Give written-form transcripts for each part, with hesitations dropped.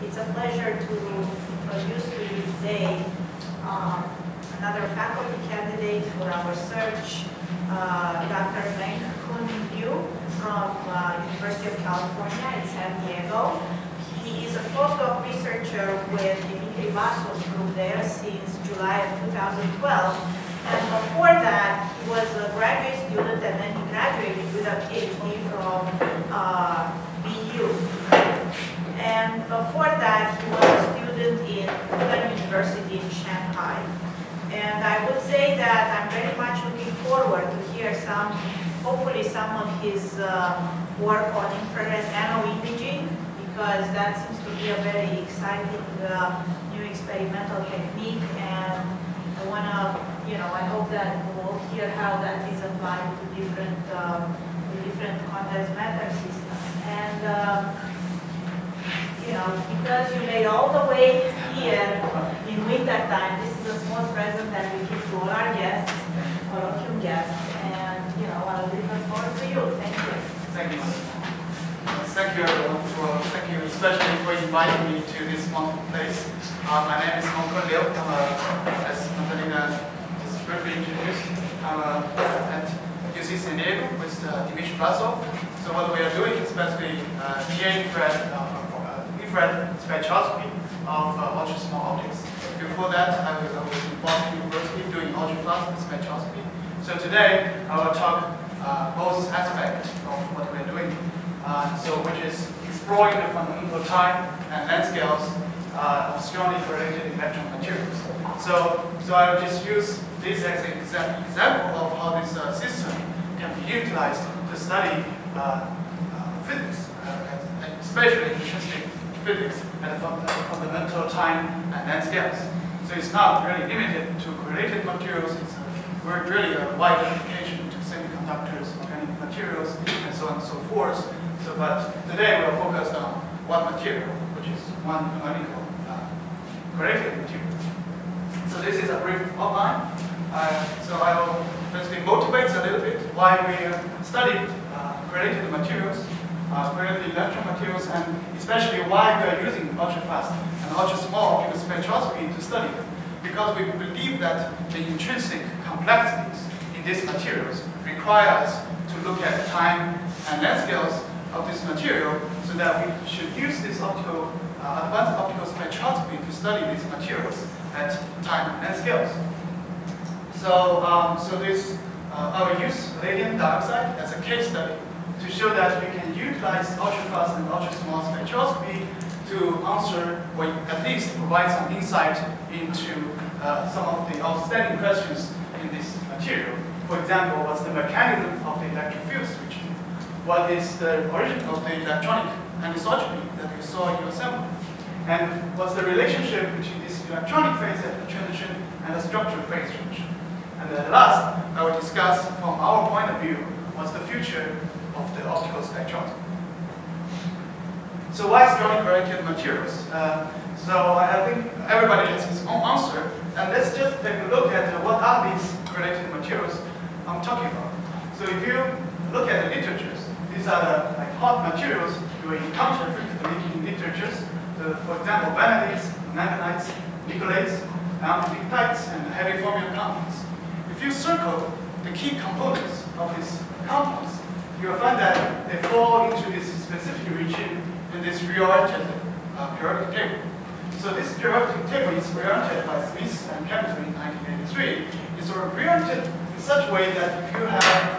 It's a pleasure to introduce to you today another faculty candidate for our search, Dr. Mengkun Liu from University of California in San Diego. He is a postdoc researcher with Dimitri Basov's group there since July of 2012. And before that, he was a graduate student and then he graduated with a PhD from BU. And before that, he was a student in Peking University in Shanghai. And I would say that I'm very much looking forward to hear some, hopefully some of his work on infrared nano imaging, because that seems to be a very exciting new experimental technique. And I want to, I hope that we'll hear how that is applied to different context matter systems. And because you made all the way here in winter time, this is a small present that we give to all our guests, all of your guests, and I'll leave it forward to you. Thank you. Thank you. Thank you everyone for especially for inviting me to this wonderful place. My name is Mengkun Liu. I'm a, as Natalina just briefly introduced, I'm at UC San Diego with Dimitri Basov. So what we are doing is basically infrared spectroscopy of ultra small objects. Before that, I was at Boston University doing ultrafast spectroscopy. So today, I will talk both aspects of what we're doing. Which is exploring the fundamental time and length scales of strongly correlated electron materials. So I will just use this as an example of how this system can be utilized to study physics, especially interesting physics at fundamental time and length scales. So it's not really limited to correlated materials, it's really a wide application to semiconductors, organic materials, and so on and so forth. So, but today we'll focus on one material, which is one canonical correlated material. So this is a brief outline. So I will basically motivate a little bit why we studied correlated materials, correlated electron materials, and especially why we are using ultrafast and ultra-small spectroscopy to study them. Because we believe that the intrinsic complexities in these materials require us to look at time and length scales of this material, so that we should use this optical, advanced optical spectroscopy to study these materials at time and length scales. So, I will use vanadium dioxide as a case study to show that we can utilize ultrafast and ultra-small spectroscopy to answer, or at least provide some insight into some of the outstanding questions in this material. For example, what's the mechanism of the electric field switching? What is the origin of the electronic anisotropy that we saw in your sample? And what's the relationship between this electronic phase transition and the structural phase transition? And then last, I will discuss from our point of view, what's the future of the optical spectroscopy. So why strongly correlated materials? I think everybody has his own answer, and let's just take a look at what are these correlated materials I'm talking about. So if you look at the literatures, these are the hot materials you will encounter frequently in literatures. So for example, vanadates, manganites, nickelates, nickelates, and heavy formula compounds. If you circle the key components of these compounds, you will find that they fall into this specific region in this reoriented periodic table. So this periodic table is reoriented by Smith and Camus in 1983. It's reoriented in such a way that if you have,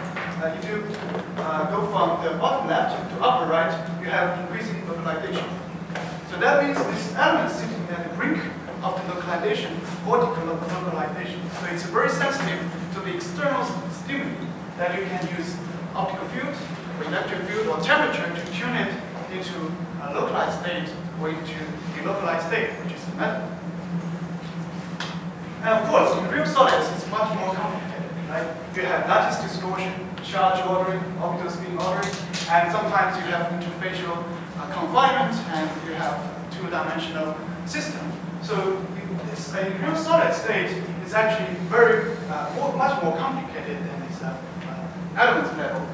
go from the bottom left to upper right, you have increasing localization. So that means this element sitting at the brink of the localization, vertical localization. So it's very sensitive to the external stimuli that you can use optical field, or electric field, or temperature to tune it into a localized state or into a delocalized state, which is the metal. And of course, in real solids, it's much more complicated, right? You have lattice distortion, charge ordering, orbital spin ordering, and sometimes you have interfacial confinement, and you have two-dimensional system. So this real solid state is actually very much more complicated than this element level.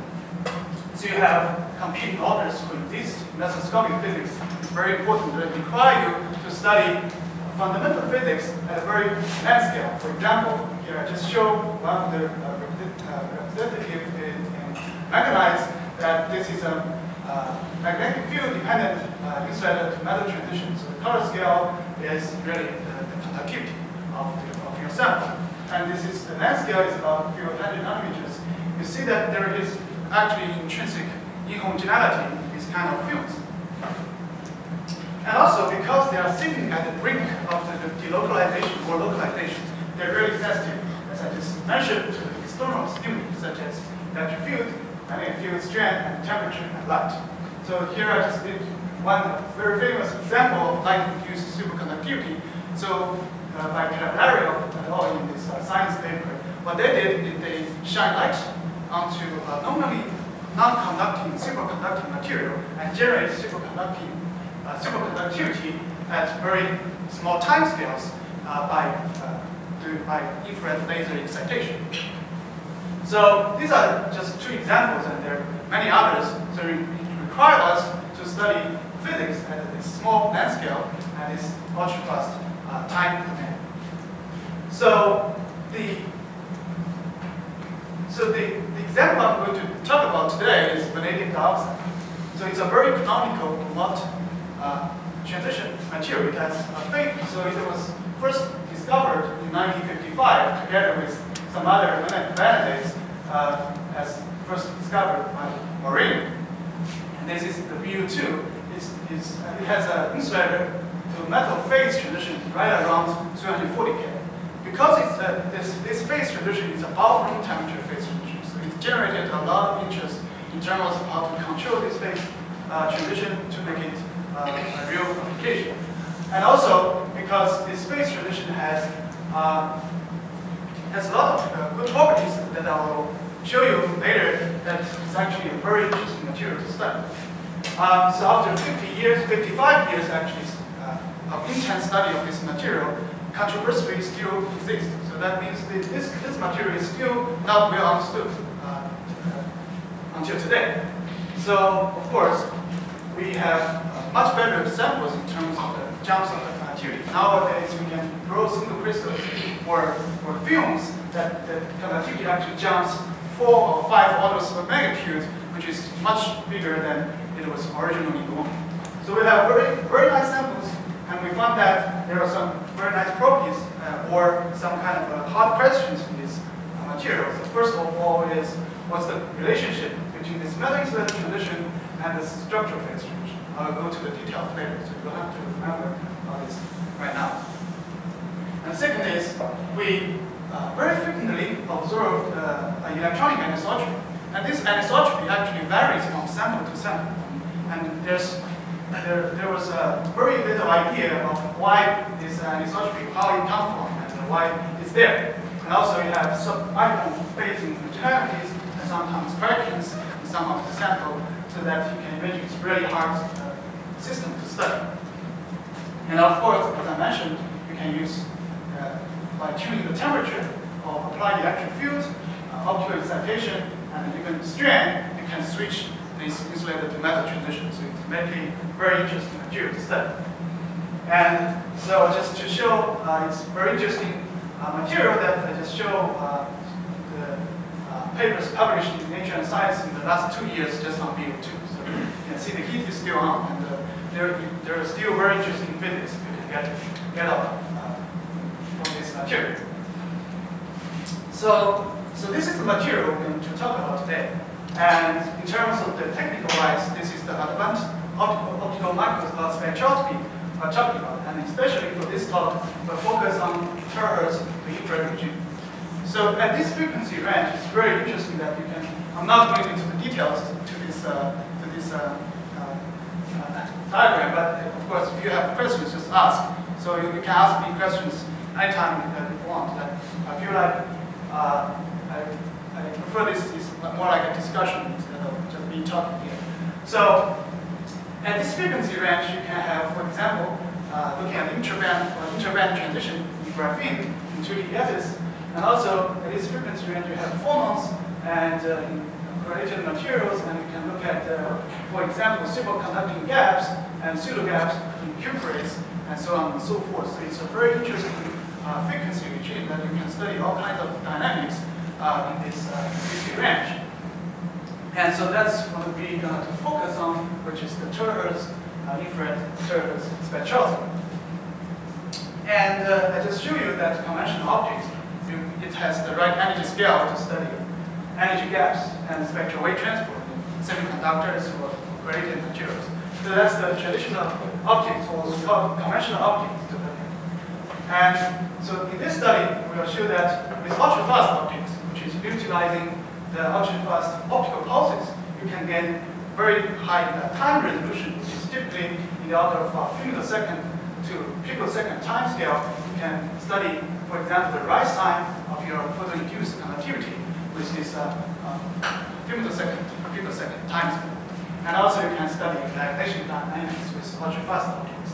So you have competing orders to exist. Mesoscopic physics is very important. It requires you to study fundamental physics at a very large scale. For example, here I just show one of the representative in manganites that this is a magnetic field dependent insulator to metal transition. So the color scale is really the conductivity of your sample. And this is the length scale is about a few hundred nanometers. You see that there is actually intrinsic inhomogeneity in these kind of fields. And also because they are sitting at the brink of the delocalization or localization, they're very sensitive, as I just mentioned, to external stimuli such as electric field, magnetic field strength, and temperature and light. So here I just did one very famous example of light-induced superconductivity. So by Calvary et al. In this science paper, what they did is they shine light onto normally non-conducting superconducting material and generate superconducting superconductivity at very small time scales by infrared laser excitation. So these are just two examples, and there are many others. So it requires us to study physics at this small length scale and this ultra-fast time domain. So the example I'm going to talk about today is vanadium dioxide. So it's a very canonical Mott transition material. It has a fate. So it was first discovered in 1955 together with some other vanadates as first discovered by Reed. And this is the BU2. It has an insulator to metal phase transition right around 240K. Because it's this phase transition is above room temperature phase transition, so it's generated a lot of interest in terms of how to control this phase transition to make it a real application. And also because this phase transition has a lot of good properties that I will show you later that is actually a very interesting material to study. So after 55 years actually of intense study of this material, controversy still exists. So that means that this material is still not well understood until today. So of course, we have much better samples in terms of the jumps of the conductivity. Nowadays, we can grow single crystals or films that the conductivity actually jumps 4 or 5 orders of magnitude, which is much bigger than it was originally going. So we have very, very nice samples, and we found that there are some very nice properties or some kind of hard questions in this material. So first of all is, what's the relationship between this metal insulator transition and the structural phase transition? I'll go to the details later, so you don't have to remember this right now. And second is, we very frequently observed electronic anisotropy. And this anisotropy actually varies from sample to sample. And there was very little idea of why this anisotropy, how it comes from, and why it's there. And also you have sub-micron phasing fraternities, and sometimes crackings in some of the sample, so that you can imagine it's really hard system to study. And of course, as I mentioned, you can use, by tuning the temperature, or apply electric field, optical excitation, and even strain, you can switch this insulator to metal transition. So it's making very interesting material to study. And so just to show it's very interesting material that I just show the papers published in Nature and Science in the last 2 years just on BO2. So you can see the heat is still on, and there are still very interesting physics you can get out from this material. So this is the material we're going to talk about today. And in terms of the technical-wise, this is the advanced optical microcloud spectroscopy we're talking about. And especially for this talk, we'll focus on terahertz to infrared regime. So at this frequency range, it's very interesting that you can, I'm not going into the details to this diagram, but of course, if you have questions, just ask. So you can ask me questions anytime that you want. I feel like I prefer this is more like a discussion instead of just me talking here. So at this frequency range, you can have, for example, looking at intraband transition in graphene in 2D lattice, and also at this frequency range, you have phonons, and in original materials, and we can look at, for example, superconducting gaps and pseudo gaps in cuprates, and so on and so forth. So it's a very interesting frequency regime that you can study all kinds of dynamics in this frequency range. And so that's what we're going to focus on, which is the terahertz, infrared terahertz spectroscopy. And I just show you that conventional optics, it has the right energy scale to study energy gaps and spectral wave transfer in semiconductors or related materials. So that's the traditional optics, or conventional optics. And so in this study, we will show that with ultrafast optics, which is utilizing the ultrafast optical pulses, you can gain very high time resolution, which is typically in the order of femtosecond to picosecond time scale. You can study, for example, the rise time of your photoinduced conductivity, which is femtosecond to picosecond time scale. And also you can study dilation dynamics with ultrafast optics.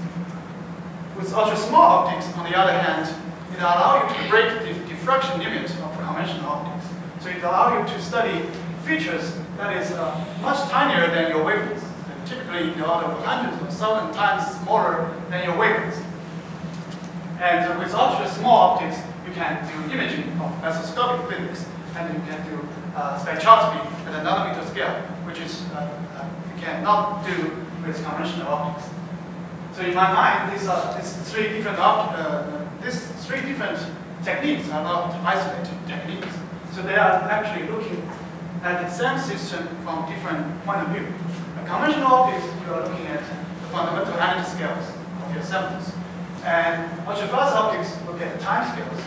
With ultra-small optics, on the other hand, it allows you to break the diffraction limit of conventional optics. So it allows you to study features that is much tinier than your wavelengths, and typically in the order of hundreds of thousand times smaller than your wavelengths. And with ultra-small optics, you can do imaging of mesoscopic physics, and you can do spectroscopy at a nanometer scale, which is you cannot do with conventional optics. So in my mind, these three different techniques are not isolated techniques. So they are actually looking at the same system from different point of view. In conventional optics, you are looking at the fundamental energy scales of your samples. And ultrafast optics look at the time scales.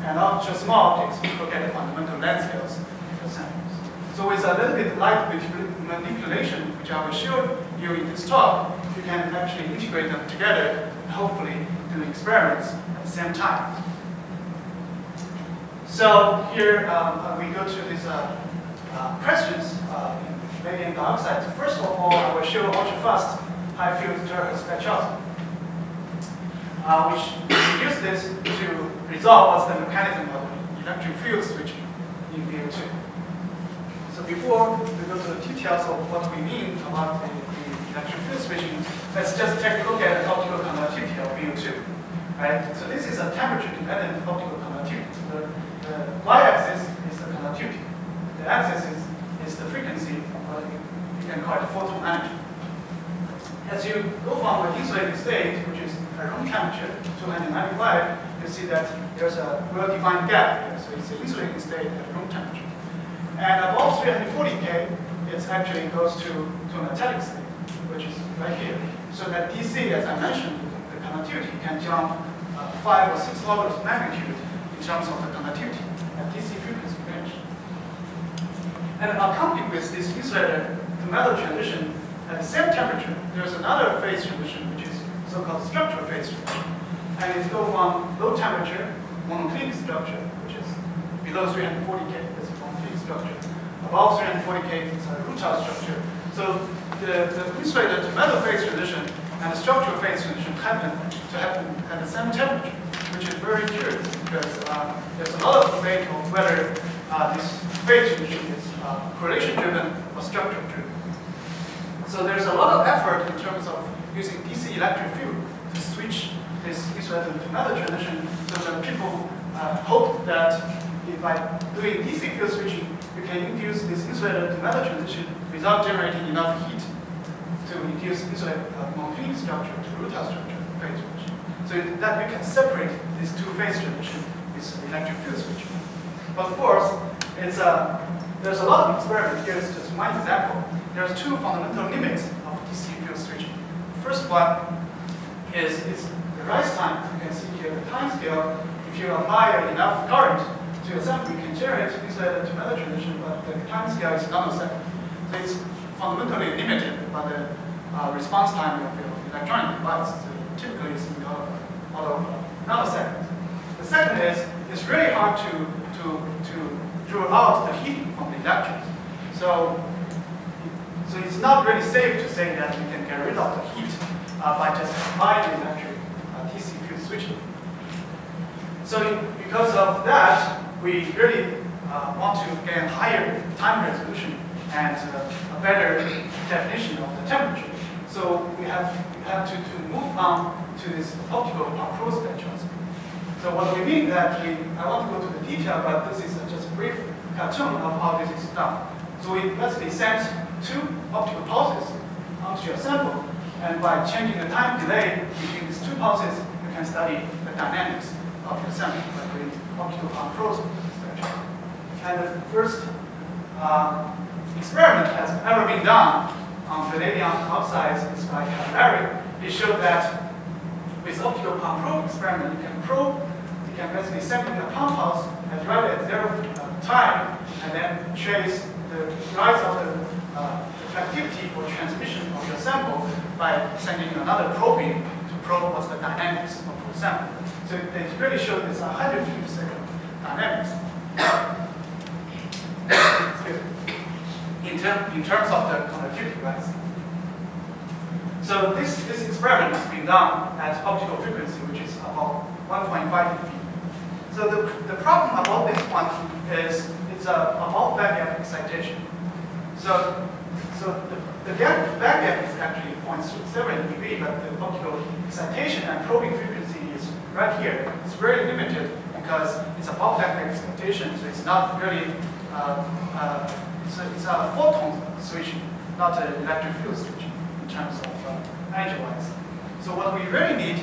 And ultra-small optics look at the fundamental length scales of your samples. So with a little bit light manipulation, which I will show you in this talk, you can actually integrate them together and hopefully do experiments at the same time. So here we go to these questions in vanadium dioxide. First of all, I will show ultrafast high field terahertz spectroscopy, which use this to resolve what's the mechanism of electric field switching in BU2. So before we go to the details of what we mean about the electric field switching, let's just take a look at the optical conductivity of BU2. Right? So this is a temperature-dependent optical conductivity. The y-axis is the conductivity. The axis is the frequency of what you can call the photon energy. As you go from an insulated state, which is at room temperature, 295, you see that there's a well-defined gap. So it's an insulated state at room temperature. And above 340K, it actually goes to an metallic state, which is right here. So that DC, as I mentioned, the conductivity can jump 5 or 6 orders of magnitude in terms of the conductivity at DC frequency range. And accompanied with this insulator to metal transition at the same temperature, there's another phase transition, which is so-called structural phase transition. And it goes from low temperature, monoclinic structure, which is below 340K, it's a monoclinic structure. Above 340K, it's a rutile structure. So the insulator to metal phase transition and the structural phase transition happen at the same temperature, which is very curious because there's a lot of debate on whether this phase transition is correlation-driven or structure-driven. So there's a lot of effort in terms of using DC electric field to switch this insulator to metal transition, so that people hope that by doing DC field switching, you can induce this insulator to metal transition without generating enough heat to induce insulator monoclinic structure to rutile structure phase transition. So that we can separate these two phase transition with electric field switching. But of course, it's there's a lot of experiments. Here's just one example. There's two fundamental limits of DC field switching. The first one is the rise time. You can see here the time scale. If you apply enough current to your sample, you can generate insulator to metal transition, but the time scale is nanosecond. So it's fundamentally limited by the response time of your electronic device. So typically it's in the order of nanoseconds. The second is it's really hard to draw out the heat from the electrons. So it's not really safe to say that you can get rid of the heat by just applying the electric DC field switching. So because of that, we really want to gain higher time resolution and a better definition of the temperature. So we have to move on to this optical macro spectroscopy. So what we mean that I want to go to the detail, but this is just a brief cartoon of how this is done. So we basically send two optical pulses onto your sample, and by changing the time delay between these two pulses, you can study the dynamics of your sample by doing optical macro spectroscopy. And the first experiment that has ever been done on vanadium oxides is by Calvary. It showed that with optical probe experiment, you can basically sample the compounds at right at zero time, and then trace the rise of the reflectivity or transmission of your sample by sending another probing to probe what's the dynamics of your sample. So they really showed this 150-second dynamics. in terms of the conductivity, right? So this experiment has been done at optical frequency, which is about 1.5 dB. So the problem about this one is it's about backgap excitation. So the backgap is actually 0.7 dB, but the optical excitation and probing frequency is right here. It's very limited because it's about backgap excitation, so it's not really it's a photon switch, not an electric field switch in terms of energy-wise. So what we really need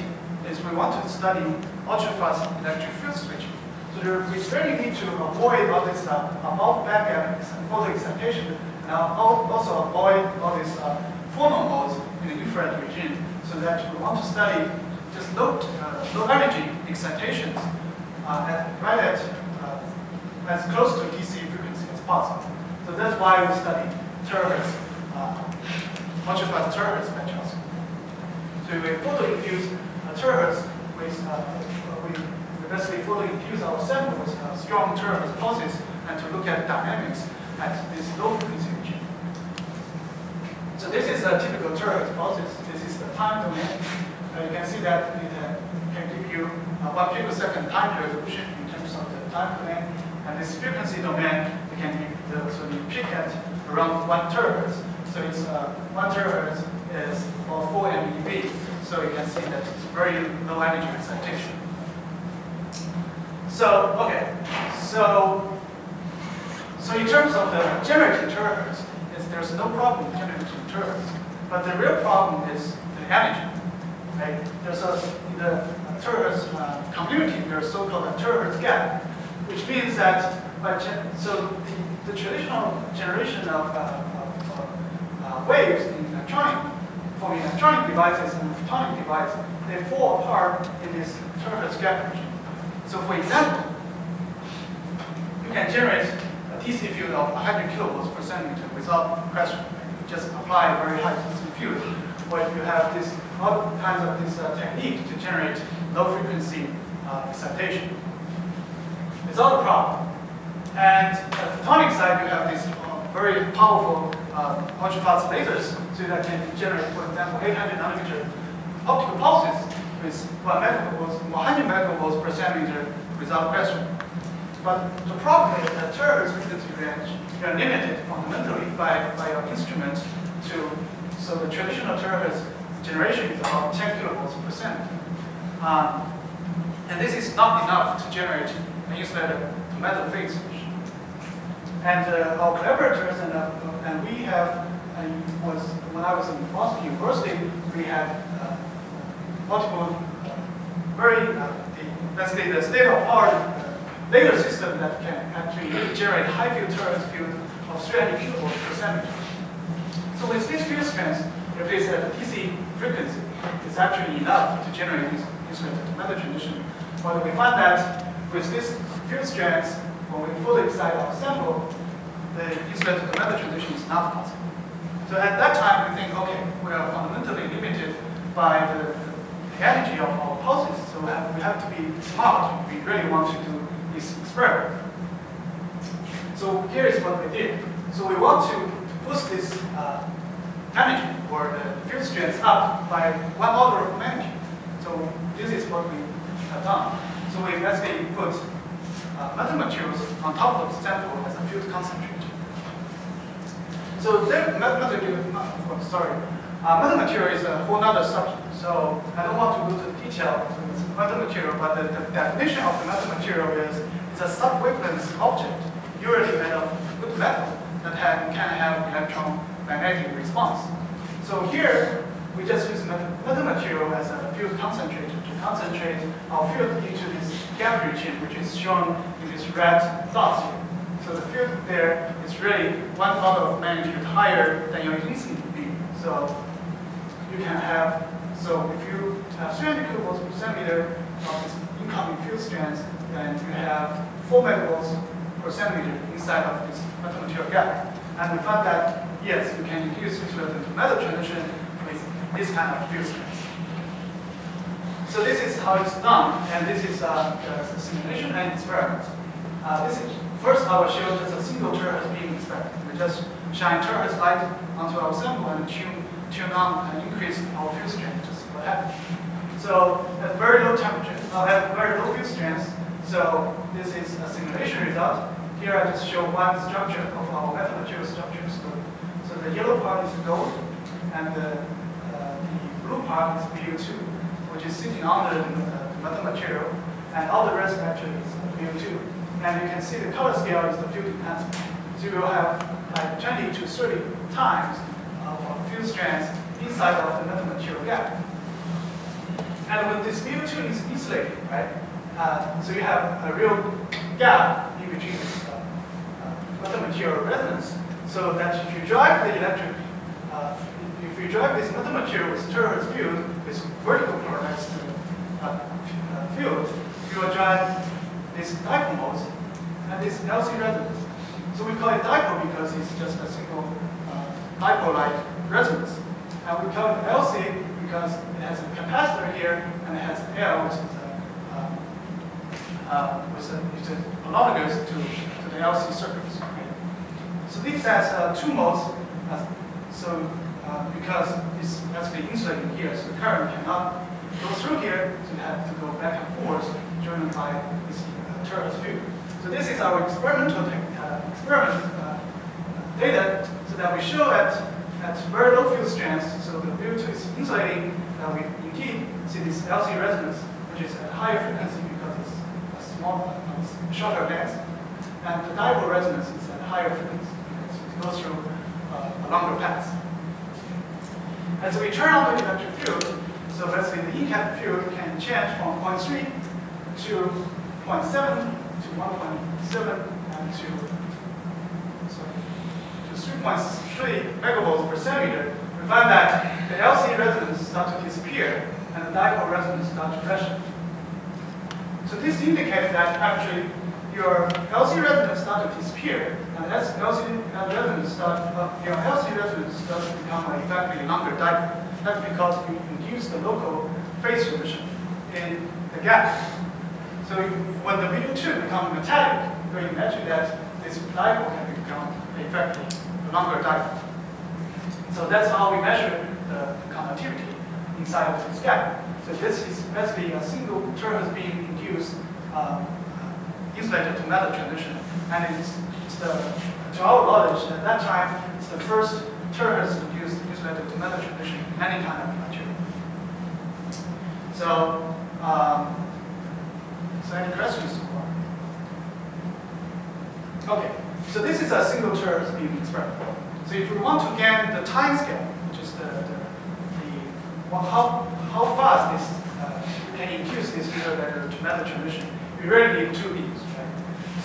is we want to study ultrafast electric field switching. So we really need to avoid all this above backgap photo excitation, and also avoid all these phonon modes in the infrared regime, so that we want to study just low energy excitations as close to DC frequency as possible. So that's why we study terahertz, ultrafast terahertz spectroscopy. So we photoinfuse a terahertz with, we basically photoinfuse our sample with strong terahertz pulses, and to look at dynamics at this low frequency region. So this is a typical terahertz pulses. This is the time domain. You can see that it can give you 1 picosecond time resolution in terms of the time domain, and this frequency domain we can give. So we peak at around 1 terahertz. So it's 1 terahertz is about 4 MeV. So you can see that it's very low energy excitation. So okay. So in terms of the generating terahertz, there's no problem with generating terahertz. But the real problem is the energy. Right? There's in the terahertz community there's so-called a terahertz gap, which means that the traditional generation of waves in electronic devices and photonic devices, they fall apart in this terahertz gap region. So for example, you can generate a DC field of 100 kilovolts per centimeter without pressure. You just apply a very high DC field. Or if you have this all kinds of this technique to generate low frequency excitation. It's all a problem. And on the photonic side, you have these very powerful ultrafast lasers, so that can generate, for example, 800 nanometer optical pulses with 100 megavolts per centimeter without pressure. But the problem is that terahertz frequency range, you are limited fundamentally by your instrument to, so the traditional terahertz generation is about 10 kilovolts per centimeter. And this is not enough to generate an insulator to metal phase. And our collaborators and we have, when I was in Moscow University, we had multiple, basically the state-of-the-art laser system that can actually generate high field terahertz field of 300 kilovolts per centimeter. So with these field strengths, if it's at a DC frequency, it's actually enough to generate this metal transition. But we find that with these field strengths, when we fully excite our sample, the insulator to metal transition is not possible. So at that time, we think, okay, we are fundamentally limited by the energy of our pulses, so we have to be smart if we really want to do this experiment. So here is what we did. So we want to boost this energy, or the field strength, up by 1 order of magnitude. So this is what we have done. So we basically put metal materials on top of the sample as a field concentrator. So there, metal material is a whole other subject. So I don't want to go to the detail of metal material, but the definition of the metal material is it's a sub-wavelength object, usually made of good metal, that can have electromagnetic response. So here, we just use metal material as a field concentrator to concentrate our field into this gap region, which is shown in these red dots here. So the field there is really one order of magnitude higher than your incident beam. So you can have, so if you have 300 kilovolts per centimeter of this incoming field strands, then you have 4 megawatts per centimeter inside of this metal material gap. And we found that, yes, you can induce insulator to metal transition with this kind of field strands. So this is how it's done, and this is the simulation and experiment. First, I will show just a single terahertz beam experiment. We just shine terahertz light onto our sample and tune on and increase our field strength to see what happens. So at very low temperature, at very low field strength, so this is a simulation result. Here I just show one structure of our metal material structures. So the yellow part is gold, and the blue part is BU2, which is sitting under the metal material, and all the rest actually is BU2. And you can see the color scale is the field intensity. So you will have like 20 to 30 times of field strands inside of the metal material gap. And when this BU2 is insulated, right? So you have a real gap in between this metal material resonance. So that if you drive the electric, if you drive this metal material with terahertz field, this vertical polarized field, you will drive this dipole mode and this LC resonance. So we call it dipole because it's just a single dipole-like resonance. And we call it LC because it has a capacitor here and it has L, which is analogous to the LC circuits. Okay? So this has two modes. Because it's actually insulated here, so the current cannot go through here, so you have to go back and forth driven by this terahertz field. So this is our experimental data, so that we show that at very low field strengths, so the field is insulating, that we indeed see this LC resonance, which is at higher frequency because it's a small, shorter length, and the dipole resonance is at higher frequency because it goes through a longer path. And so we turn on the electric field, so let's say the E-cap field can change from 0.3 to 0.7 to 1.7 and to 3.3 megavolts per centimeter. We find that the LC resonance starts to disappear and the dipole resonance starts to flash. So this indicates that actually your LC resonance starts to disappear, and as your LC resonance starts to become an effectively longer dipole. That's because you induce the local phase solution in the gap. So when the BU2 becomes metallic, you can imagine that this dipole can become effectively a longer dipole. So that's how we measure the conductivity inside of this gap. So this is basically a single terahertz beam induced insulator to metal transition, and to our knowledge, at that time, it's the first terahertz induced insulator to metal transition in any kind of material. So, any questions so far? Okay, so this is a single terahertz beam experiment. So if we want to gain the time scale, which is how fast this can induce this insulator to metal transition, we really need two beams, right?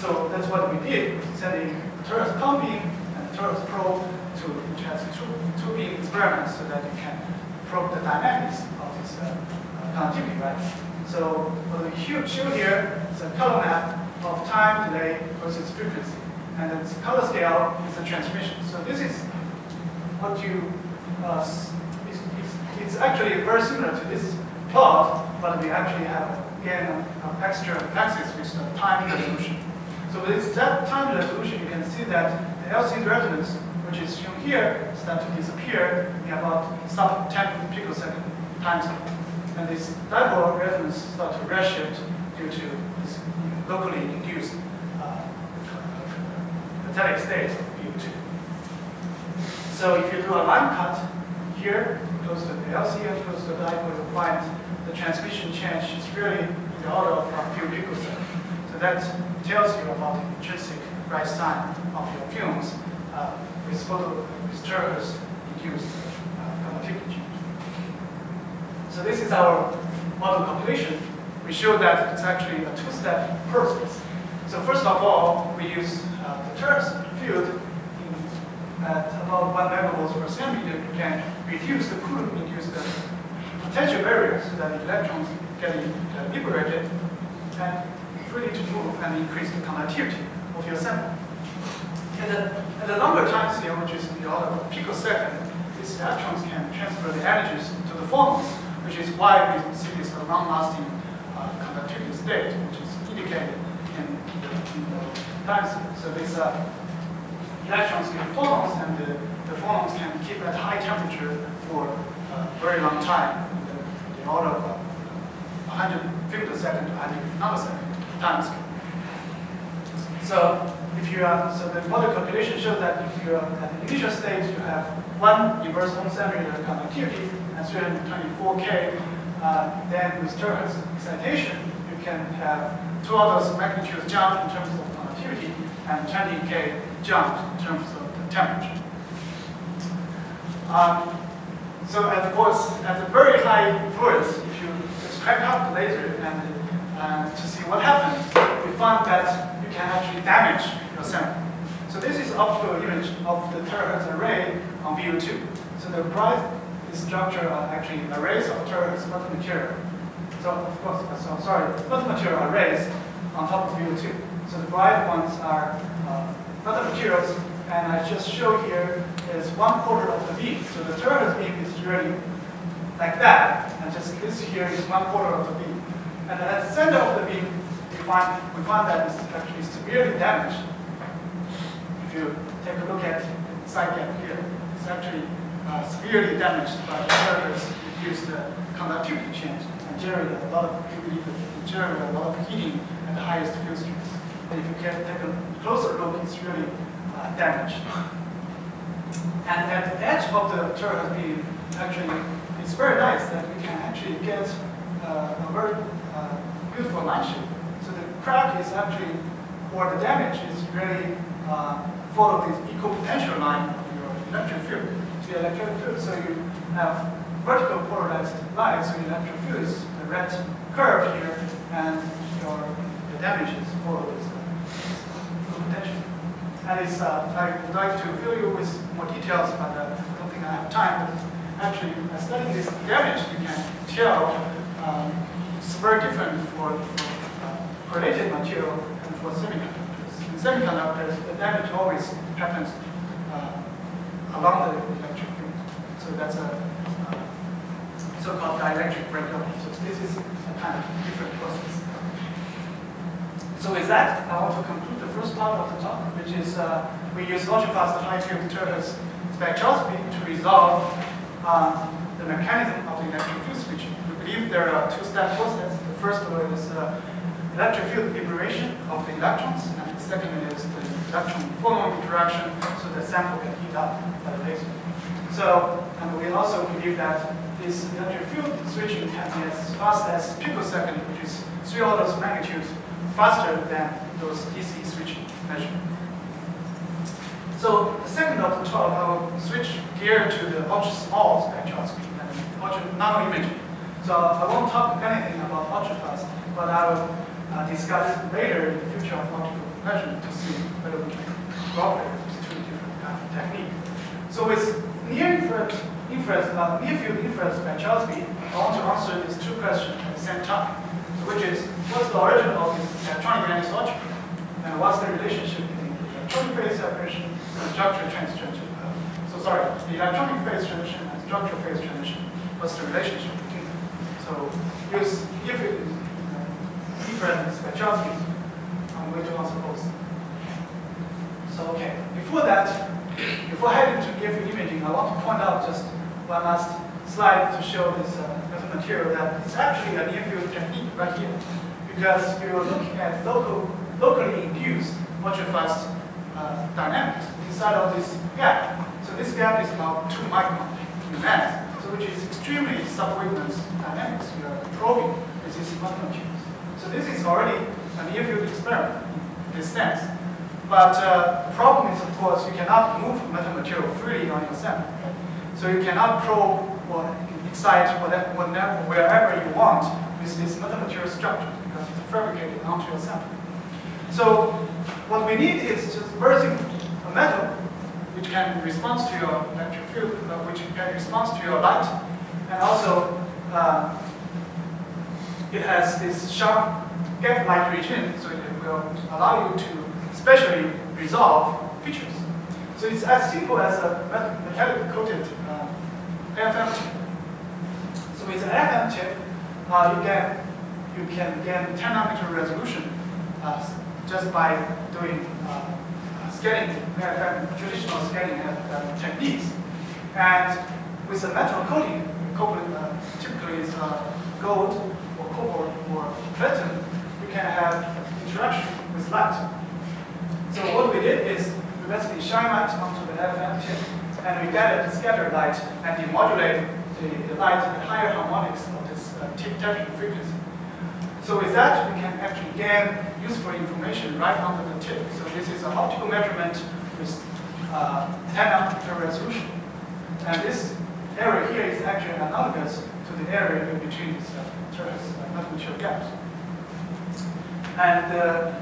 So that's what we did, sending the terahertz com beam and the terahertz probe to which has two beam experiments so that you can probe the dynamics of this conductivity, right? So what we show here is a color map of time delay versus frequency, and the color scale is the transmission. So this is what you it's actually very similar to this plot, but we actually have again, an extra axis with the time resolution. So with that time resolution, you can see that the LC resonance, which is shown here, starts to disappear in about sub 10 picosecond time scale. And this dipole resonance starts to redshift due to this locally induced metallic state of BU2. So if you do a line cut here, goes to the LCL, goes to the dipole, you find the transmission change is really in the order of a few picoseconds. So that tells you about the intrinsic rise time of your films with photoregisterers induced chromatic change. So this is our model compilation. We show that it's actually a two-step process. So first of all, we use the terahertz field at about 1 MV/cm. We can reduce the Coulomb-induced potential barrier so that electrons get liberated and freely to move and increase the conductivity of your sample. At a longer time scale, which is in the order of a picosecond, these electrons can transfer the energies to the photons, which is why we see this long-lasting conductivity state, which is indicated in the time scale. So these electrons can photons, and the photons can keep at high temperature for a very long time, in the order of 150 seconds to 100 nanosecond time scale. So if you are, so the model calculation shows that if you are at the initial stage, you have 1 eV/cm conductivity and 324 K. Then with terahertz excitation, you can have 2 orders of magnitude jump in terms of conductivity and 20 K jump in terms of the temperature. So of course, at a very high fluence, if you just crank up the laser and to see what happens, we found that you can actually damage your sample. So this is optical image of the terahertz array on BU2. So the price is structure are actually arrays of terahertz photon material. So of course, photon material arrays on top of BU2. So the bright ones are photon materials, and I just show here is 1/4 of the beam. So the terahertz beam is really like that, and just this here is 1/4 of the beam. And at the center of the beam, we find that it's actually severely damaged. If you take a look at the side gap here, it's actually severely damaged by the terahertz induced conductivity change and generate a lot of heating at the highest field strength. And if you can take a closer look, it's really damaged. And at the edge of the terahertz beam, actually, it's very nice that we can actually get a very beautiful line shape. So the crack is actually, or the damage is really follow this equipotential line of your electric field to the electric field. So you have vertical polarized lines, so your electric field is the red curve here, and your damage is follow this equipotential. And it's, I would like to fill you with more details, but I don't think I have time. But actually, by studying this damage, you can tell it's very different for correlated material and for semiconductors. In semiconductors, the damage always happens along the electric field. So that's a so-called dielectric breakup. So this is a kind of different process. So with that, I want to conclude the first part of the talk, which is we use ultrafast high-field terahertz spectroscopy to resolve the mechanism of the electric field switching. We believe there are two-step processes. The first one is electric field liberation of the electrons, and the second is the electron-photon interaction, so the sample can heat up by the laser. So, and we also believe that this electric field switching can be as fast as picosecond, which is 3 orders of magnitude. Faster than those DC switching measurements. So the second of the talk, I will switch gear to the ultra-small spectroscopy and ultra-nano imaging. So I won't talk anything about ultrafast, but I will discuss later in the future of optical measurement to see whether we can cooperate with 2 different kinds of techniques. So with near-field infrared spectroscopy, I want to answer these 2 questions at the same time. Which is, what's the origin of this electronic anisotropy? And what's the relationship between the electronic phase separation and structural phase transition? The electronic phase transition and structural phase transition. What's the relationship between them? So, use different spectroscopy. I'm going to answer both. So, okay. Before that, before heading to graphene imaging, I want to point out just one last slide to show this material that it's actually a near-field technique right here, because we were looking at locally induced ultrafast dynamics inside of this gap. So This gap is about 2 micron in length, so which is extremely sub-wavelength dynamics. You are probing with these molecules. So this is already a near-field experiment in this sense. But the problem is, of course, you cannot move metal material freely on your sample. So you cannot probe or excite wherever you want with this metal material structure because it's fabricated onto your sample. So what we need is just bursting a metal which can respond to your electric field, which can respond to your light, and also it has this sharp gap-like region, so it will allow you to specially resolve features. So it's as simple as a metallic-coated AFM chip. So with an AFM chip, you can get 10-nanometer resolution just by doing scanning, traditional scanning techniques. And with a metal coating, typically is gold or cobalt or platinum, you can have interaction with light. So what we did is we basically shine light onto the AFM chip, and we gather the scattered light and demodulate the light at higher harmonics of this tip-tapping frequency. So with that, we can actually gain useful information right under the tip. So this is an optical measurement with 10-nanometer resolution. And this area here is actually analogous to the area in between these metal material gaps. And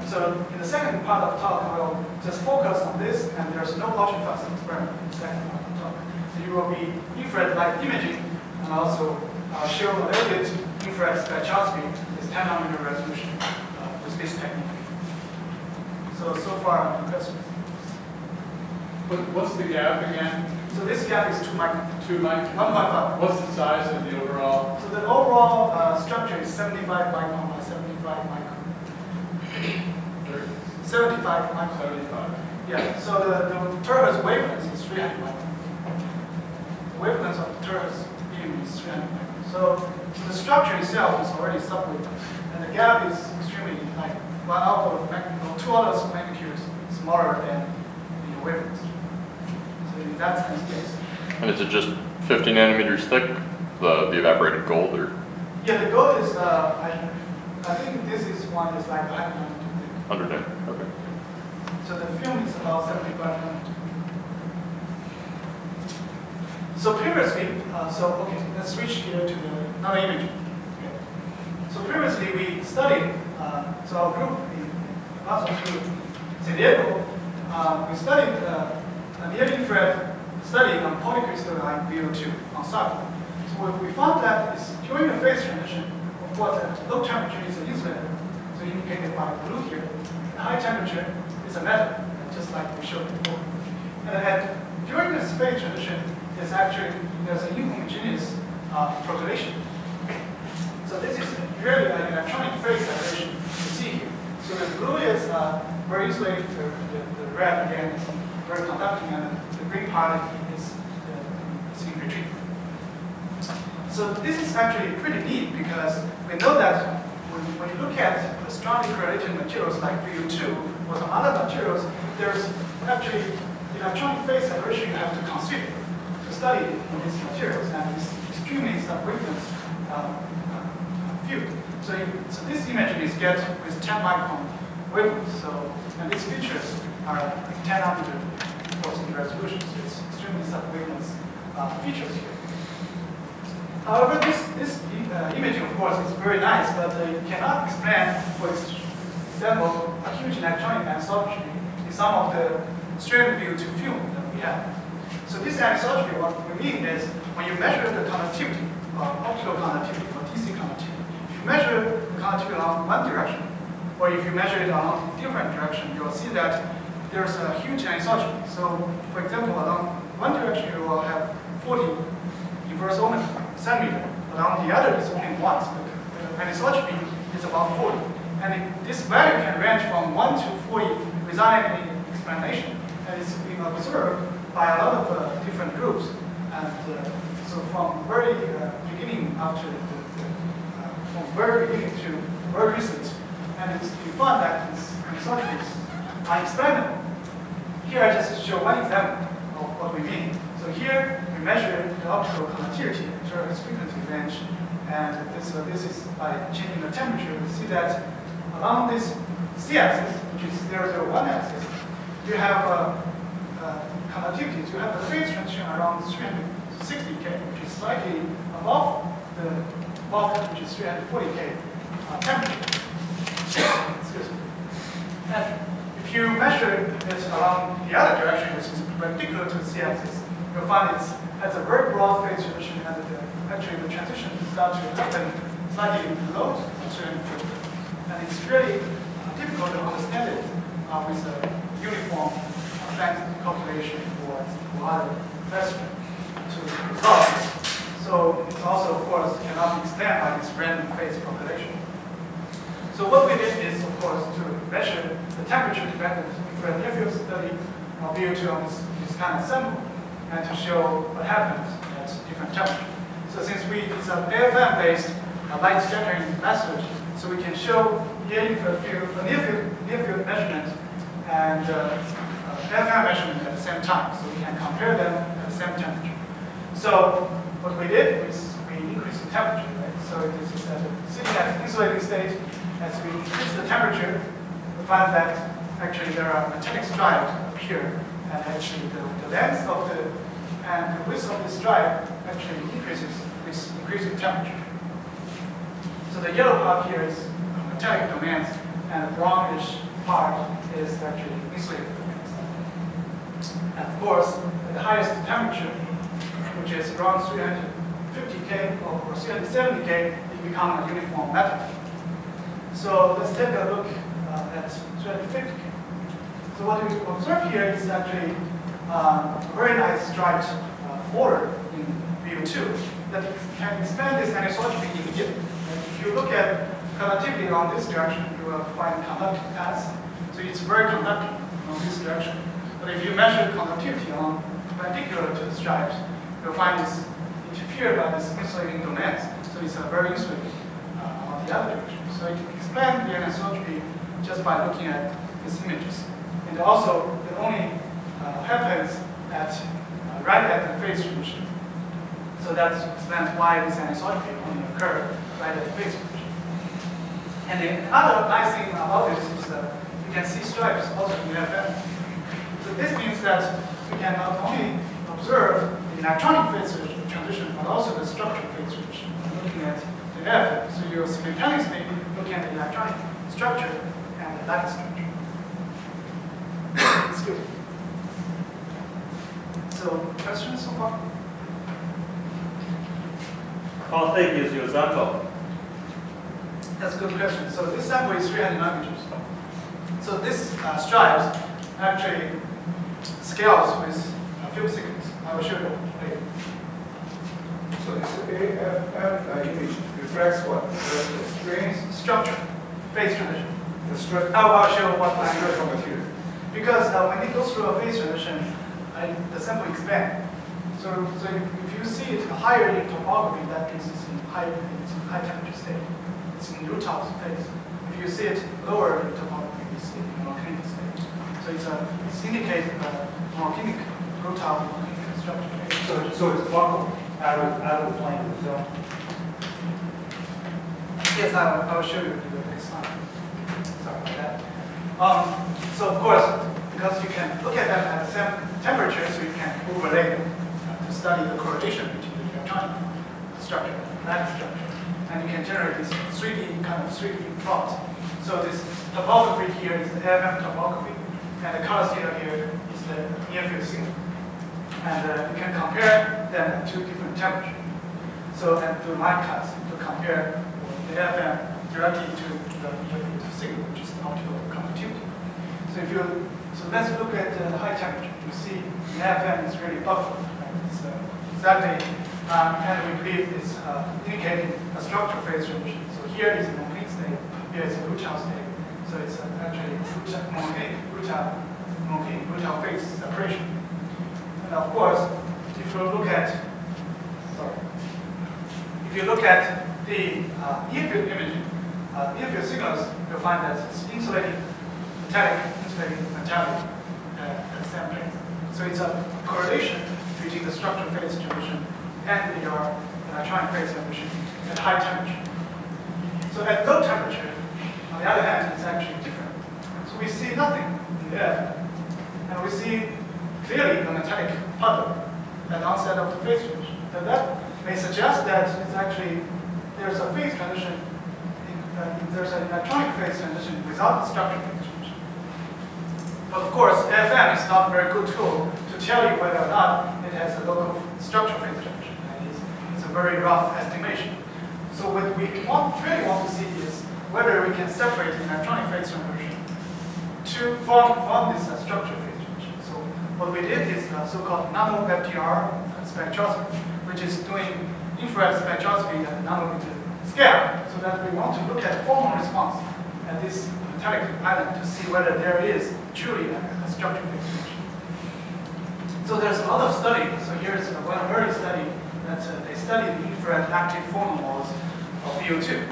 so in the second part of the talk, we'll just focus on this, and there's no ultrafast experiment in the second part of the talk. So you will be infrared light imaging, and also show a little bit infrared spectroscopy. 10-nanometer resolution with this technique. So far, questions. What's the gap again? So this gap is 2 microns. 2 microns? 1.5. What's the size of the overall? So the overall structure is 75 micron by 75 micron. 75 micron. 75. Yeah, so the terahertz wavelength is 300 microns. The wavelength of the terahertz beam is 300 microns. So the structure itself is already sub-wavelength, and the gap is extremely like 2 orders of magnitudes smaller than the wavelength. So in that sense, yes. And is it just 50 nanometers thick, the evaporated gold, or? Yeah, the gold is. I think this is one is like 100 nanometers thick. 100 nanometers. Okay. So the film is about 75 nanometers. So previously, okay, let's switch here to the nano imaging. Okay. So previously we studied, so our group, the Basov group in San Diego, we studied a near-infrared study on polycrystalline BU2 on sulfur. So we found that it's during the phase transition, of course, at low temperature is an insulator, so indicated by blue here. At high temperature is a metal, just like we showed before. And during this phase transition, there's a inhomogeneous percolation. So this is really an electronic phase separation you see here. So the blue is very insulated, the red again is very conducting, and the green part is in between. So this is actually pretty neat because we know that when you look at the strongly correlated materials like VU2 or some other materials, there's actually electronic phase separation you have to consider. Study in these materials and this extremely sub-wavelength field. So this image is get with 10 micron wavelengths. And these features are 10 nanometer in resolution. So it's extremely sub-wavelength features here. However, this imaging, of course, is very nice, but you cannot explain, for example, a huge electronic anisotropy in some of the strand view to film that we have. So this anisotropy, what we mean is when you measure the conductivity, optical conductivity or DC conductivity, if you measure the conductivity along one direction, or if you measure it along a different direction, you'll see that there's a huge anisotropy. So for example, along one direction you will have 40 inverse ohmic centimeter. Along the other it's only 1. So the anisotropy is about 40. And this value can range from 1 to 40 without any explanation. And it's being observed by a lot of different groups, and so from very beginning from very beginning to very recent, and we found that this anisotropy is unexplainable. Here I just show one example of what we mean. So here we measure the optical conductivity, the frequency range, and this is by changing the temperature. We see that along this c-axis, which is 001 axis, you have conductivity. You have the phase transition around 360K, which is slightly above the bulk, which is 340K temperature. Excuse me. And if you measure it along the other direction, which is perpendicular to the c-axis, you'll find it has a very broad phase transition, and actually the transition starts to happen slightly below 340. And it's really difficult to understand it with a uniform length calculation for other investment to resolve. So it also, of course, cannot be explained by this random phase population. So what we did is, of course, to measure the temperature-dependent infrared airfield study of BU2 on this kind of sample, and to show what happens at different temperatures. So since it's an AFM-based light scattering method, so we can show near-field measurement and AFM measurement at the same time. So we can compare them at the same temperature. So what we did is we increased the temperature, right? So this is at a CDX insulating state. As we increase the temperature, we find that actually there are metallic stripes appear, and actually the length of the width of the stripe actually increases with increasing temperature. So the yellow part here is metallic domains, and the brownish part is actually insulated domains. And of course, at the highest temperature, which is around 350K or 370K, it becomes a uniform metal. So let's take a look at 350K. So what we observe here is actually a very nice striped border in BU2 that can expand this anisotropy immediately. And if you look at conductivity along this direction, you will find conductive paths. So it's very conductive along this direction. But if you measure conductivity along perpendicular to the stripes, you'll find it's interfered by this insulating domains. So it's a very insulating on the other direction. So you can explain the anisotropy just by looking at these images. And also, it only happens at right at the phase transition. So that explains why this anisotropy only occurs right at the phase transition. And the other nice thing about this is that you can see stripes also in AFM. So this means that we can not only observe the electronic phase transition, but also the structural phase transition. Looking at the AFM, so you're simultaneously looking at the electronic structure and the light structure. Excuse me. So, questions so far? How thick is your sample? That's a good question. So this sample is 300 nanometers. So this stripes actually scales with a few seconds. I will show you later. So this AFM image reflects what? The structure, phase transition. The structure. I will show what the structural material. Because when it goes through a phase transition, the sample expands. So if you see it higher in topography, that means it's in high temperature state. It's in rutile phase. If you see it lower in topography, it's in monoclinic state. So it's indicated monoclinic rutile structure phase. So it's buckled out of plane of the film. Yes, I will show you the next slide. Sorry about that. So of course, because you can look at them at the same temperature, so you can overlay them to study the correlation between the electronic structure and the light structure. And you can generate this 3D kind of 3D plot. So this topography here is the AFM topography, and the color scale here is the near field signal. And you can compare them at two different temperatures. So and do line cuts to compare the AFM directly to the near field signal, which is the optical conductivity. So if you let's look at the high temperature. You see the AFM is really buckled. Right? It's exactly, and we believe it's indicating a structural phase transition. So here is a monoclinic state, here is a rutile state. So it's actually rutile phase separation. And of course, if you look at the near-field imaging, near-field signals, you'll find that it's insulating metallic. Metallic at the same place. So it's a correlation reaching the structure phase transition and the ionic phase transition at high temperature. So at low temperature, on the other hand, it's actually different. So we see nothing in the air, and we see clearly the metallic puddle at the onset of the phase transition. And that may suggest that it's actually there's a phase transition, there's an electronic phase transition without the structure phase transition. But of course, AFM is not a very good tool to tell you whether or not it has a local structure phase transition. It's a very rough estimation. So what we really want to see is whether we can separate the electronic phase transition to form this structure phase transition. So what we did is so-called nano-FTR spectroscopy, which is doing infrared spectroscopy at the nanometer scale, so that we want to look at formal response at this metallic island to see whether there is truly a structure phase transition. So there's a lot of study. So here's one early study that they studied the infrared active form walls of VO2.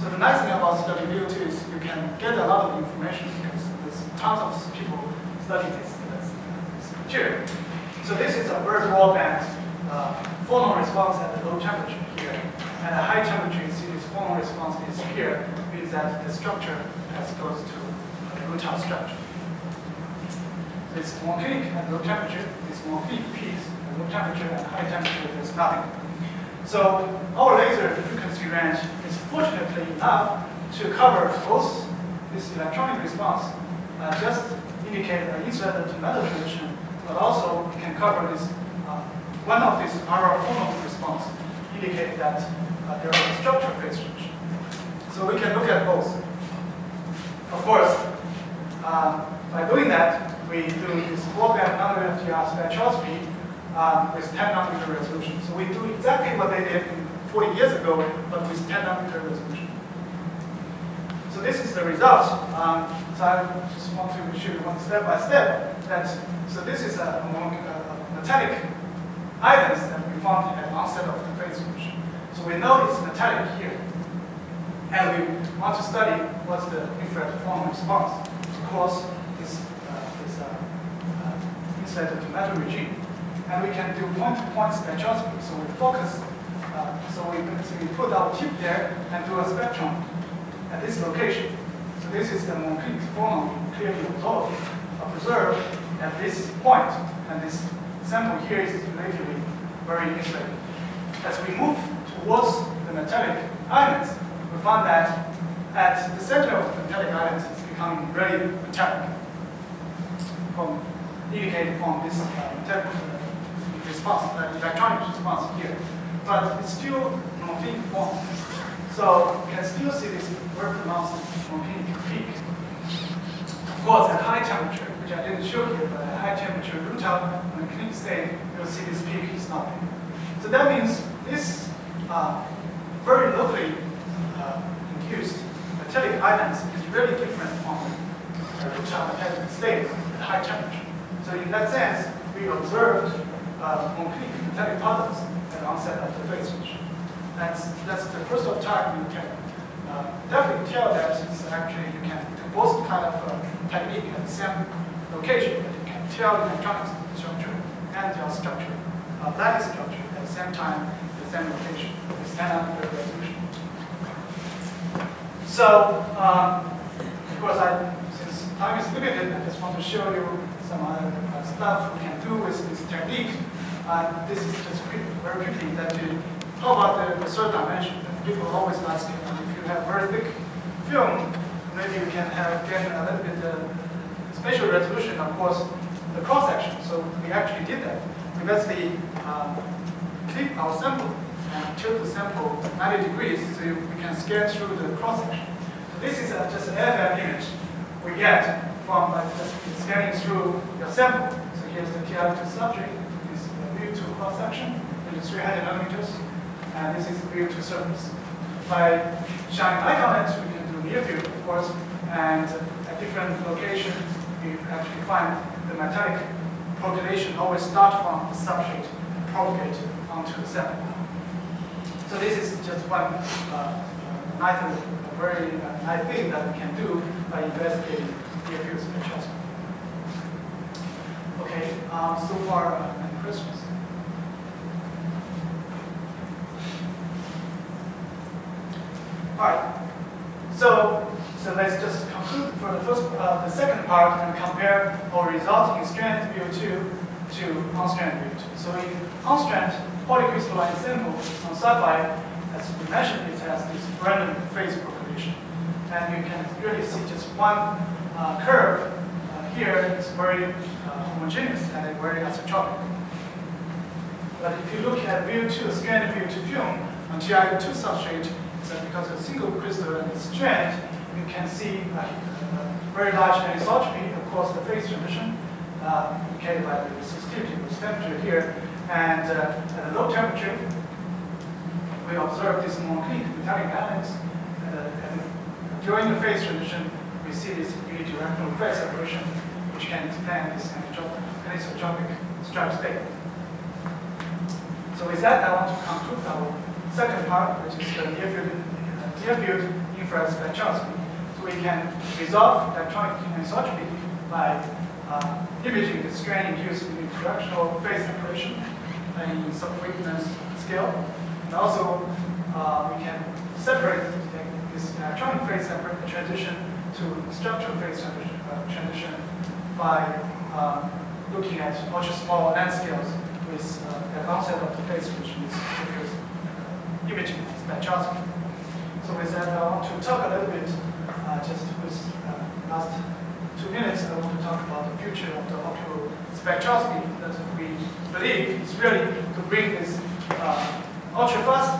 So the nice thing about studying VO2 is you can get a lot of information because there's tons of people studying this material. So this is a bird wall band formal response at the low temperature here. At the high temperature, you see this formal response is here, means that the structure has goes to a rutile structure. This monoclinic at low temperature, this monoclinic piece at low temperature, and high temperature there's nothing. So our laser frequency range is fortunately enough to cover both this electronic response, just indicate an insulator to metal transition, but also it can cover this one of these RR formal response indicate that there is a structure phase transition. So we can look at both. Of course, by doing that, we do this wall-band nano-FTR spectroscopy with 10 nanometer resolution. So we do exactly what they did 40 years ago, but with 10 nanometer resolution. So this is the result. So I just want to show you one step by step. So this is a metallic islands that we found at the onset of the phase transition. So we know it's metallic here. And we want to study what's the infrared form response across this insulator to metal regime. And we can do point-to-point spectroscopy. So we focus, so we put our tip there and do a spectrum at this location. So this is the monoclinic form clearly observed at this point. And this sample here is relatively very insulated. As we move towards the metallic islands, we found that at the center of the metallic islands, it's becoming really metallic, indicated from this metallic response, electronic response here. But it's still monoclinic form. So we can still see this very pronounced monoclinic peak. Of course, at high temperature, which I didn't show here, but at high temperature rutile and monoclinic state, you'll see this peak is not there. So that means this very locally induced metallic islands is really different from the rutile metallic state at high temperature. So in that sense, we observed monoclinic metallic patterns at the onset of the phase transition. That's the first time we can definitely tell that it's actually you can do both kind of technique at the same location, but you can tell the electronic structure and the structure, line structure at the same time, the same location, the standard resolution. So, of course, since time is limited, I just want to show you some other stuff we can do with this technique. This is just very quickly that you, how about the third dimension? People always ask you, if you have very thick film, maybe you can get a little bit spatial resolution, of course, the cross-section. So we actually did that. We basically clip our sample and tilt the sample 90 degrees so we can scan through the cross-section. So this is just an AFM image we get from just scanning through your sample. So here's the TR2 subject, this is the BU2 cross-section, which is 300 nanometers, and this is the BU2 surface. By shining light on it, we can do near field, of course, and at different locations, you actually find the metallic propagation always starts from the substrate and propagate onto the sample. So this is just one very nice thing that we can do by investigating near field spectroscopy. Okay, so far, any questions? Right. So let's just conclude for the second part and compare our results in strand BU2 to unstrand BU2. So in unstrand polycrystalline symbol on sapphire, as we mentioned, it has this random phase propagation, and you can really see just one curve here. It's very homogeneous and very isotropic. But if you look at BU2 strand BU2 film on TiO2 substrate, so because a single crystal and its strand, you can see very large anisotropy across the phase transition, indicated by the resistivity with temperature here. And at a low temperature, we observe this monoclinic metallic balance. And during the phase transition, we see this unidirectional phase separation, which can explain this anisotropic stripe state. So with that, I want to conclude our second part, which is the near field infrared spectroscopy. So we can resolve electronic anisotropy by imaging the strain-induced unidirectional phase separation in subwavelength scale. And also, we can separate this electronic phase transition to structural phase transition by looking at ultra small land scales with the concept of the phase transition. Imaging spectroscopy. So with that, I want to talk a little bit, just with the last 2 minutes, I want to talk about the future of the optical spectroscopy that we believe is really to bring this ultra-fast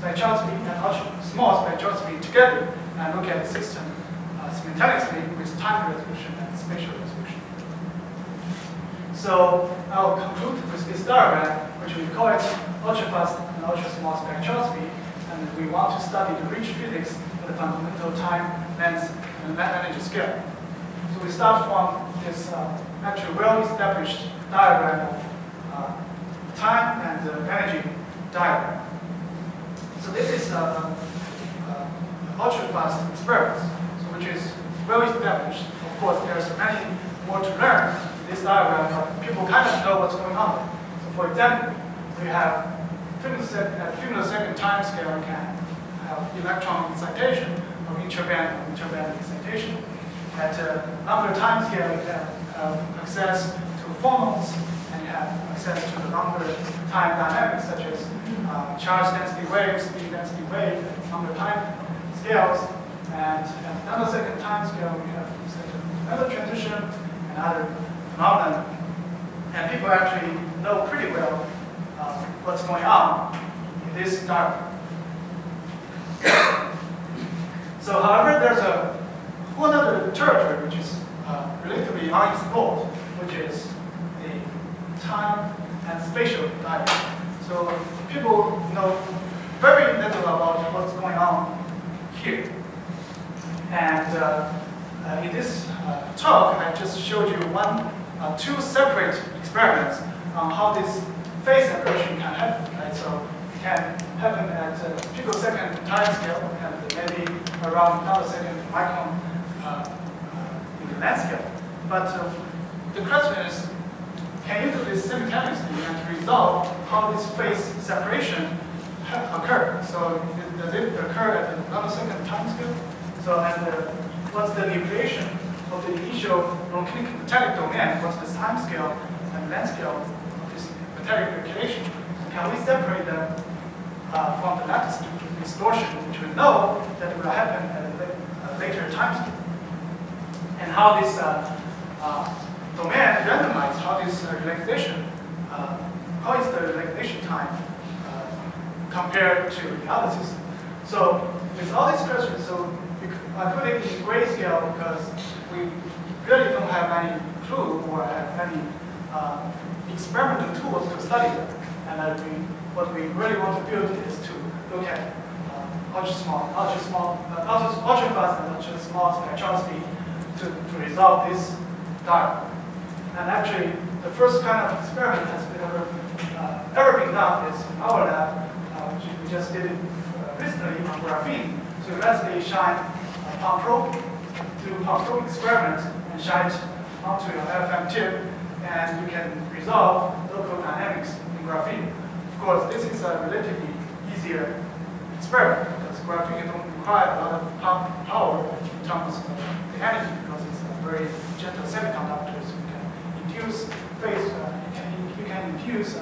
spectroscopy and ultra-small spectroscopy together and look at the system simultaneously with time resolution and spatial resolution. So I'll conclude with this diagram, which we call it ultra-fast and ultra-small spectroscopy, and we want to study the rich physics at the fundamental time, length, and energy scale. So we start from this actually well-established diagram of time and energy diagram. So this is ultra-fast experiments, so which is well-established. Of course, there's many more to learn in this diagram, but people kind of know what's going on. So for example, we have at femtosecond time scale, we can have electron excitation or interband excitation. At longer time scale, you have access to phonons and you have access to the longer time dynamics, such as charge density waves, speed density wave, longer time scales. And at nanosecond time scale, we have another transition and other phenomena. And people actually know pretty well what's going on in this diagram. So, however, there's another territory which is relatively unexplored, which is the time and spatial diagram. So, people know very little about what's going on here. And in this talk, I just showed you two separate experiments on how this phase separation can happen, right? So it can happen at picosecond time scale and maybe around nanosecond micron in the land scale. But the question is, can you do this simultaneously and resolve how this phase separation occurs? So does it occur at the nanosecond time scale? So and what's the nucleation of the initial monoclinic metallic domain? What's the time scale and land scale? Can we separate them from the lattice distortion, which we know that will happen at a later time scale? And how this domain randomized, how this relaxation, how is the relaxation time compared to analysis? So with all these questions, so I put it in grayscale because we really don't have any clue or have any experimental tools to study them. And what we really want to build is to look at ultra fast and ultra small spectroscopy to resolve this diagram. And actually, the first kind of experiment that's been ever been done is in our lab. We just did it recently on graphene. So we basically shine a palm probe, do a palm probe experiment, and shine it onto your AFM tip, and you can resolve local dynamics in graphene. Of course, this is a relatively easier experiment because graphene you don't require a lot of pump power in terms of the energy because it's a very gentle semiconductor. So you can induce phase,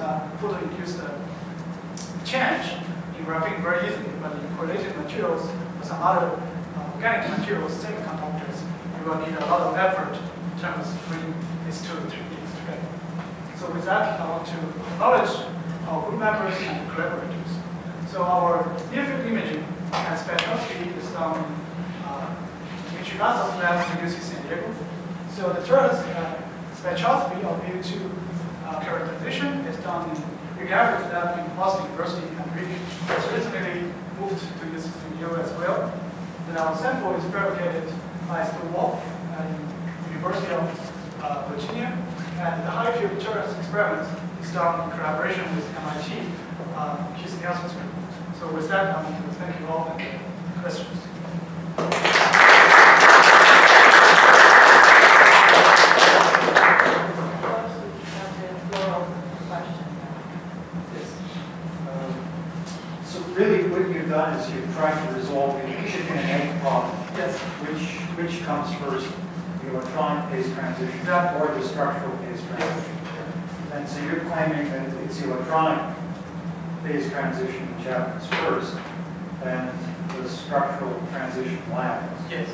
photo-induced change in graphene very easily, but in correlated materials or some other organic materials, semiconductors, you will need a lot of effort in terms of bringing these two techniques together. So with that, I want to acknowledge our group members and collaborators. So our near-field imaging and spectroscopy is done in Dimitri Basov's lab at UC San Diego. So the terahertz spectroscopy of BU2 characterization is done in Reed lab in Boston University, and Reed has recently moved to UC San Diego as well. And our sample is fabricated by Stu Wolf at the University of Virginia, and the high field terahertz experiment is done in collaboration with MIT, Kiselev. So with that, I want to thank you all and questions. So really what you've done is you've tried to resolve the chicken and egg problem. Yes. Which comes first, the electronic phase transition or the structural phase transition? And so you're claiming that it's the electronic phase transition which happens first, and the structural transition last. Yes.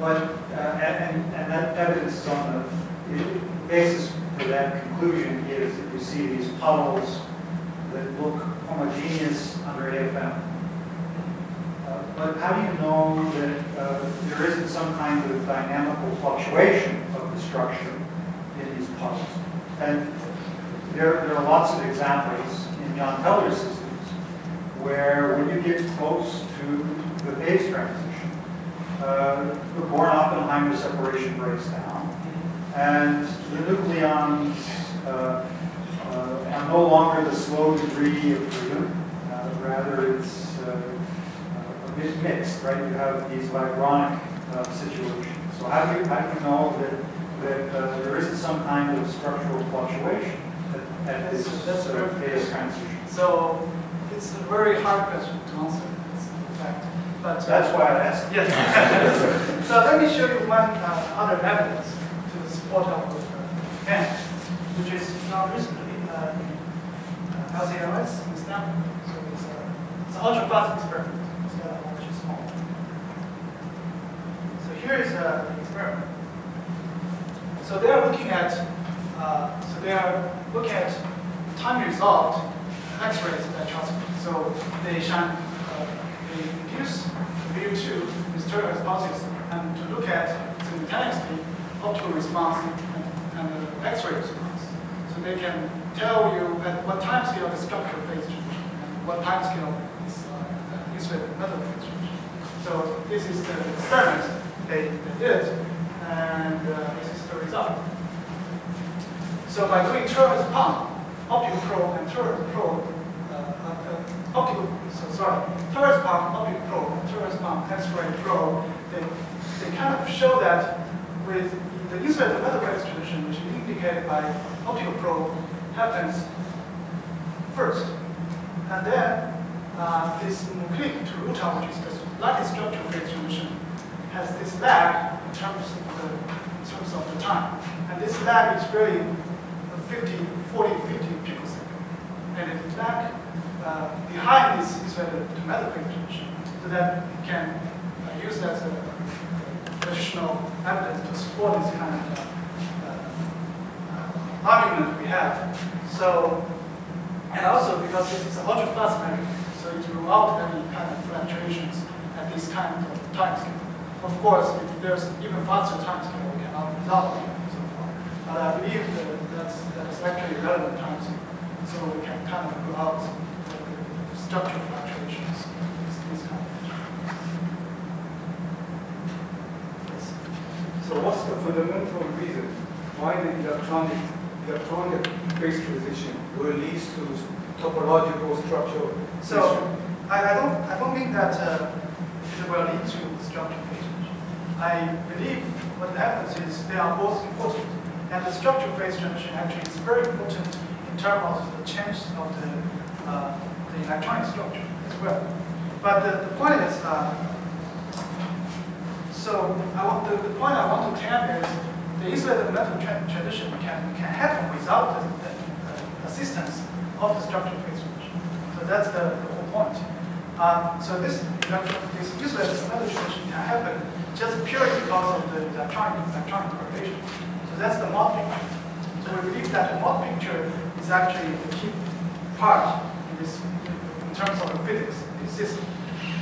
But and that evidence is on the basis for that conclusion is that you see these puddles that look homogeneous under AFM. But how do you know that there isn't some kind of dynamical fluctuation of the structure in these puddles? And there are lots of examples in Jahn-Teller systems where when you get close to the phase transition, the Born-Oppenheimer separation breaks down, and the nucleons are no longer the slow degree of freedom, rather it's a bit mixed, right? You have these vibronic situations. So how do you know that there isn't some kind of structural fluctuation at this sort of phase transition? So it's a very hard question to answer, in fact. But, that's why I asked. Yes. So let me show you one other evidence to support our hand, which is now recently LCLS in SNAP. So it's an ultra-fast experiment. It's ultra small. So here is an experiment. So they are looking at time resolved X-ray spectroscopy. So they shine, they induce BU2 with terahertz pulses and to look at simultaneously optical response and X-ray response. So they can tell you at what time scale the structural phase change and what time scale is insulator to metal phase change. So this is the experiment they did, and this is the result. So by doing terahertz pump, optical probe and terahertz probe, terahertz pump, optical probe, and terahertz pump, X-ray probe, they kind of show that with the insulator to metal phase transition, which is indicated by optical probe, happens first. And then this monoclinic to rutile, which is the lightest structural phase transition, has this lag in terms of the time. And this lag is really 40, 50 picosecond. And it's lag behind this insulator to metal phase transition, so that it can use that as a additional evidence to support this kind of argument we have. So, and also because this is a ultra fast measurement, so it will rule out any kind of fluctuations at this kind of time scale. Of course, if there's even faster time scale, we cannot resolve it so far. But I believe that's actually relevant time scale. So we can kind of rule out the structural fluctuations. Yes. So what's the fundamental reason why the electronic phase transition will lead to topological structural? So I don't think that it will lead to structural phase. I believe what happens is they are both important. And the structural phase transition actually is very important in terms of the change of the electronic structure as well. But the point is, the point I want to tell is the insulator metal transition can happen without the assistance of the structure phase switch. So that's the whole point. So this insulator metal transition can happen just purely because of the electronic correlation. So that's the Mott picture. So we believe that the Mott picture is actually the key part in this, in terms of the physics of the system.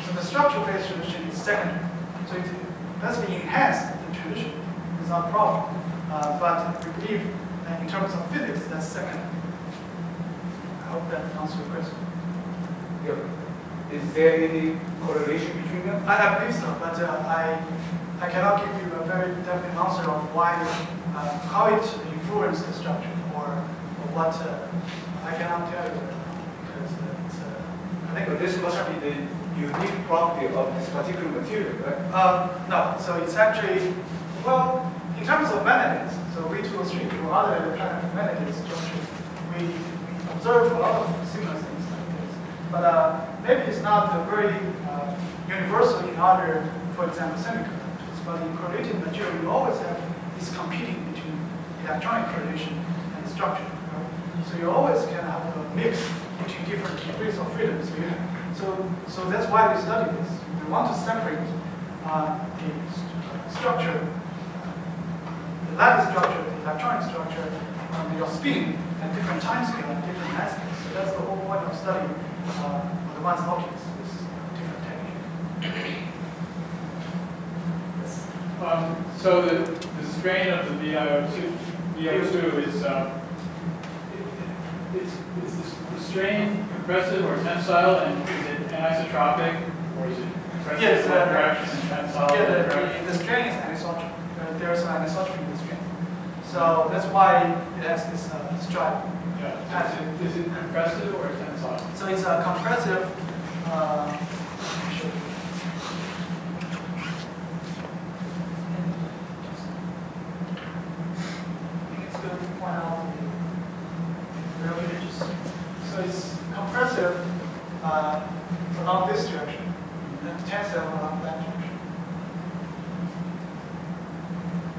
So the structural phase transition is secondary. So it has been enhanced in transition without problem. But we believe that in terms of physics, that's secondary. I hope that answers your question. Yeah. Is there any correlation between them? I believe so, but I cannot give you a very definite answer of why, how it influences the structure, or what. I cannot tell you because it's, I think this must be the unique property of this particular material, right? No, so it's actually, well, in terms of manganites, so V203 or other electronic manganese structures, we observe a lot of similar things like this. But maybe it's not very universal in other, for example, semiconductors. But in correlated material, you always have this competing between electronic correlation and structure. So you always can have a mix between different degrees of freedom. So that's why we study this. We want to separate the structure, the light structure, the electronic structure, your spin at different time scale and different mass scales. So that's the whole point of studying advanced objects with different techniques. Yes. So the strain of the VIO2 is is the strain compressive or tensile, and is it anisotropic, or is it compressive direction and tensile? Yeah, the strain is anisotropic. There's an anisotropy in the strain. So that's why it has this stripe. Yeah. So is it compressive or tensile? So it's a compressive. It's going to point out. So it's compressive along this direction, and tensile along that direction.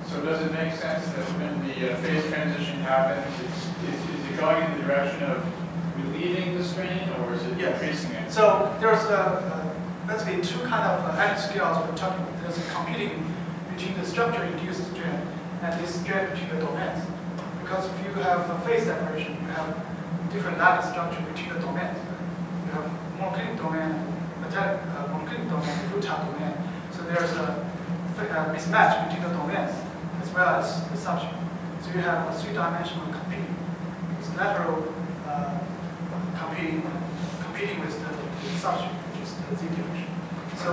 So does it make sense that when the phase transition happens, is it going in the direction of relieving the strain, or is it increasing it? So there's basically two kind of anti-scales we're talking about. There's a competing between the structure-induced strain and this strain between the domains. Because if you have a phase separation, you have different line structure between the domains. You have monoclinic domain, metallic monoclinic domain, rutile domain. So there's a mismatch between the domains as well as the subject. So you have a three-dimensional competing. It's lateral competing with the subject, which is the z direction. So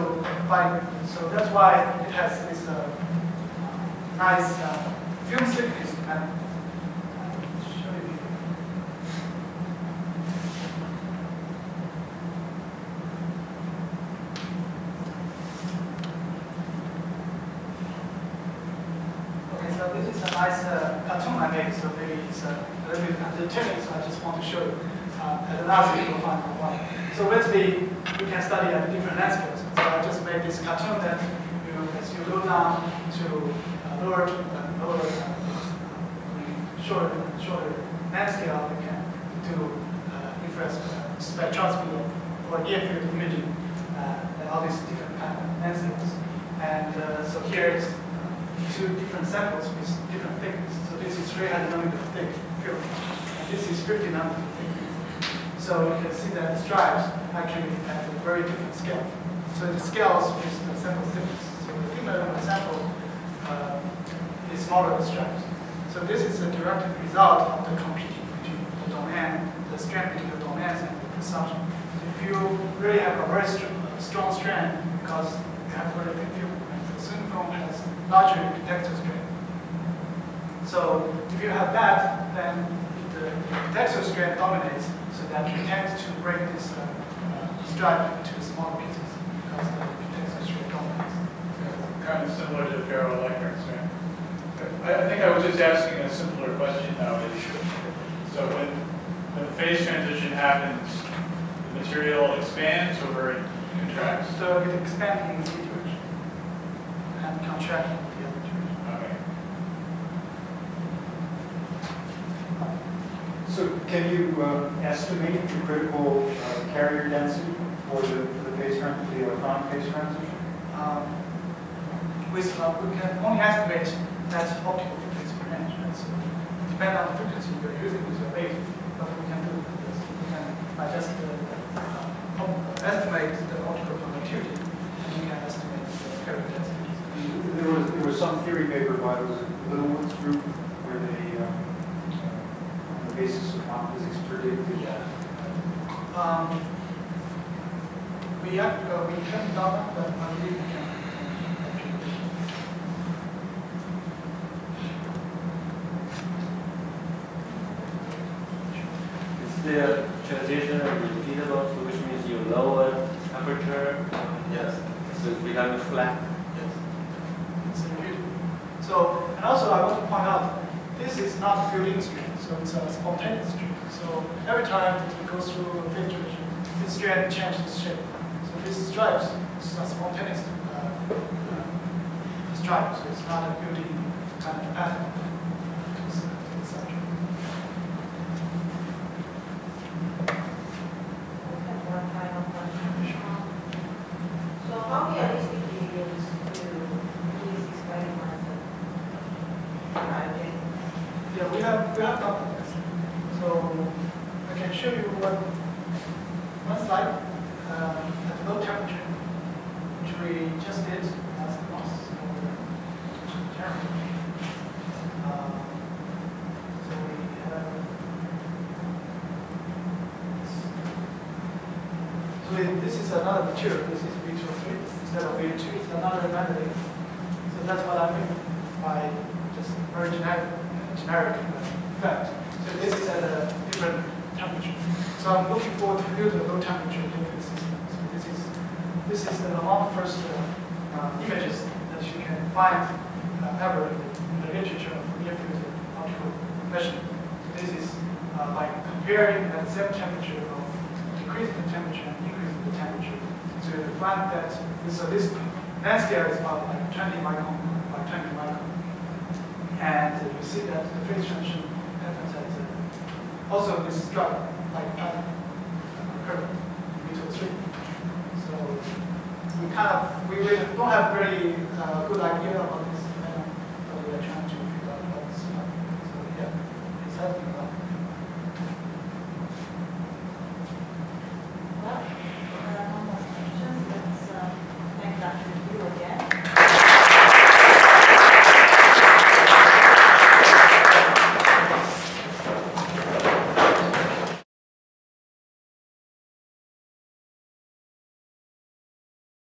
that's why it has this nice film thickness. And so maybe it's a little bit entertaining, so I just want to show you. At the last week, we'll find out why. So basically, you can study at different landscapes. So I just made this cartoon that as you go down to shorter land scale, you can do infrared spectroscopy or near field imaging and all these different kinds of land scales. And so here is two different samples with different thickness. This is 300 nanometer thick film, and this is 50 nanometer thick film. So you can see that stripes actually at a very different scale. So the scales is the sample thickness. So the thinner the sample is smaller the stripes. So this is a direct result of the competing between the domain, the strand between the domains and the subject. So if you really have a very strong strand, because you have very thin film, and the thin film has larger detector strand. So if you have that, then the texture strain dominates, so that you tend to break this stripe into small pieces because the texture strain dominates. Yeah, kind of similar to the ferroelectric strain. I think I was just asking a simpler question now. So when the phase transition happens, the material expands, or new tracks. So it expands in this situation and contracts in the other direction. Okay. So can you estimate the critical carrier density for the phase transition, the electron phase transition? We can only estimate that optical frequency range, right? So depending on the frequency you're using with your laser, what we can do with this, we can adjust the estimate the optical conductivity, and we can estimate the carrier density. There was some theory paper by those Littlewood's group where they, on the basis of quantum physics, predicted that. We haven't done that, but I believe we can. The transition repeatable, so which means you lower temperature. Yes. So it's becoming flat. Yes. It's repeatable. So, and also I want to point out, this is not built-in strain, so it's a spontaneous strain. So every time it goes through a phase transition, this strain changes its shape. So these stripes, this is a spontaneous stripe, so it's not a built-in kind of pattern. So this next layer is about like 20 micron, and you see that the phase transition happens at also this drop like pattern curve V2-3. So we don't have very good idea about this, but we are trying to figure out what's happening. So yeah, it's happening.